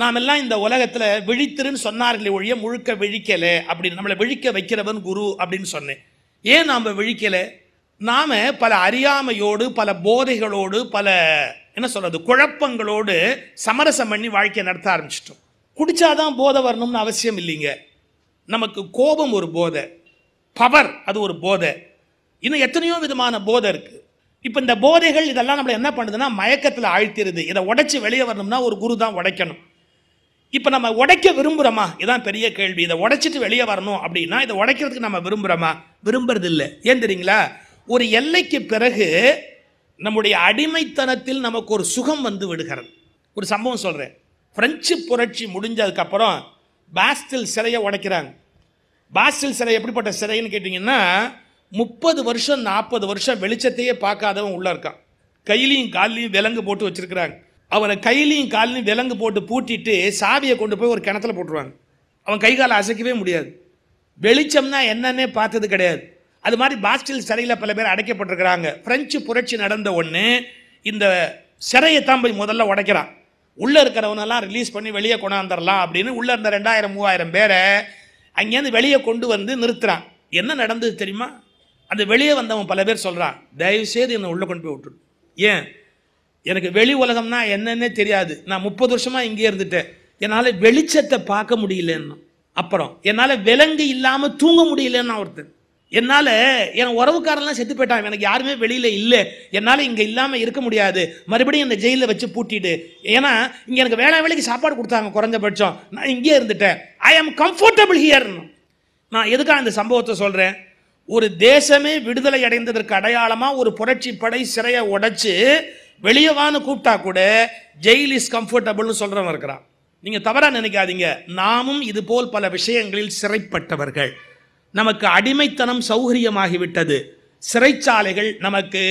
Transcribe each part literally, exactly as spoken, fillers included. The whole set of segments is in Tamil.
நாம் எல்லாம் இந்த உலகத்துல விழித்திருன்னு சொன்னார்களே ஒழிய முழுக்க விழிக்கல அப்படின்னு. நம்மளை விழிக்க வைக்கிறவன் குரு அப்படின்னு சொன்னேன். ஏன் நாம் விழிக்கல? நாம பல அறியாமையோடு, பல போதைகளோடு, பல என்ன சொல்றது குழப்பங்களோடு சமரசம் பண்ணி வாழ்க்கையை நடத்த ஆரம்பிச்சிட்டோம். குடிச்சாதான் போதை வரணும்னு அவசியம் இல்லைங்க. நமக்கு கோபம் ஒரு போதை, பவர் அது ஒரு போதை, இன்னும் எத்தனையோ விதமான போதை இருக்கு. இப்போ இந்த போதைகள் இதெல்லாம் நம்மளை என்ன பண்ணுதுன்னா மயக்கத்தில் ஆழ்த்திடுது. இதை உடைச்சி வெளியே வரணும்னா ஒரு குரு தான் உடைக்கணும். இப்போ நம்ம உடைக்க விரும்புகிறோமா? இதான் பெரிய கேள்வி. இதை உடைச்சிட்டு வெளியே வரணும் அப்படின்னா இதை உடைக்கிறதுக்கு நம்ம விரும்புகிறோமா? விரும்புறது இல்லை. ஏன் தெரியுங்களா? ஒரு எல்லைக்கு பிறகு நம்முடைய அடிமைத்தனத்தில் நமக்கு ஒரு சுகம் வந்து விடுகிறது. ஒரு சம்பவம் சொல்கிறேன். பிரெஞ்சு புரட்சி முடிஞ்சதுக்கப்புறம் பாஸ்டில் சிறையை உடைக்கிறாங்க. பாஸ்டில் சிறை எப்படிப்பட்ட சிறைன்னு கேட்டிங்கன்னா முப்பது வருஷம் நாற்பது வருஷம் வெளிச்சத்தையே பார்க்காதவன் உள்ளே இருக்கான். கையிலையும் கால்லையும் விலங்கு போட்டு வச்சுருக்கிறாங்க. அவனை கையிலையும் கால்லையும் விலங்கு போட்டு பூட்டிட்டு சாவியை கொண்டு போய் ஒரு கிணத்துல போட்டுருவாங்க. அவன் கை காலை அசைக்கவே முடியாது. வெளிச்சம்னா என்னன்னே பார்த்தது கிடையாது. அது மாதிரி பாஸ்டில் சிறையில் பல பேர் அடைக்கப்பட்டிருக்கிறாங்க. பிரெஞ்சு புரட்சி நடந்த ஒன்று இந்த சிறையை தான் போய் முதல்ல உடைக்கிறான். உள்ளே இருக்கிறவனெல்லாம் ரிலீஸ் பண்ணி வெளியே கொண்டாந்துடலாம் அப்படின்னு உள்ளே இருந்த ரெண்டாயிரம் மூவாயிரம் பேரை அங்கேருந்து வெளியே கொண்டு வந்து நிறுத்துறான். என்ன நடந்தது தெரியுமா? அந்த வெளியே வந்தவன் பல பேர் சொல்கிறான், தயவுசெய்து என்னை உள்ளே கொண்டு போய் விட்டுரு. ஏன்? எனக்கு வெளி உலகம்னா என்னன்னே தெரியாது. நான் முப்பது வருஷமாக இங்கே இருந்துட்டேன். என்னால் வெளிச்சத்தை பார்க்க முடியலன்னு, அப்புறம் என்னால் விலங்கு இல்லாமல் தூங்க முடியலன்னு ஒருத்தன், என்னால் என் உறவுக்காரெல்லாம் செத்து போயிட்டான், எனக்கு யாருமே வெளியில் இல்லை, என்னால் இங்கே இல்லாமல் இருக்க முடியாது, மறுபடியும் இந்த ஜெயிலில் வச்சு பூட்டிட்டு, ஏன்னா இங்கே எனக்கு வேளா வேலைக்கு சாப்பாடு கொடுத்தாங்க குறைஞ்சபட்சம், நான் இங்கே இருந்துட்டேன், ஐ ஆம் கம்ஃபர்டபுள் ஹியர்னு. நான் எதுக்காக இந்த சம்பவத்தை சொல்கிறேன்? ஒரு தேசமே விடுதலை அடைந்ததற்கு அடையாளமாக ஒரு புரட்சி படை சிறையை உடைச்சு வெளியவான்னு கூப்பிட்டா கூட ஜெயில் இஸ் கம்ஃபர்டபுள்னு சொல்கிறவன் இருக்கிறான். நீங்கள் தவறாக நினைக்காதீங்க. நாமும் இதுபோல் பல விஷயங்களில் சிறைப்பட்டவர்கள். நமக்கு அடிமைத்தனம் சௌகரியமாகிவிட்டது. சிறைச்சாலைகள் நமக்கு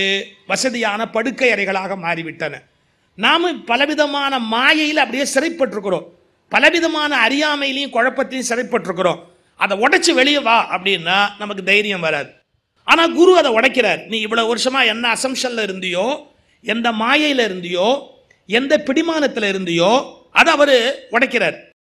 வசதியான படுக்கை அறைகளாக மாறிவிட்டன. நாம் பலவிதமான மாயையில் அப்படியே சிறைப்பட்டிருக்கிறோம். பலவிதமான அறியாமையிலையும் குழப்பத்திலையும் சிறைப்பட்டிருக்கிறோம். அதை உடைச்சி வெளியே வா அப்படின்னா நமக்கு தைரியம் வராது. ஆனால் குரு அதை உடைக்கிறார். நீ இவ்வளோ வருஷமாக என்ன அசம்ஷனில் இருந்தியோ, எந்த மாயையில் இருந்தியோ, எந்த பிடிமானத்தில் இருந்தியோ, அதை அவர் உடைக்கிறார்.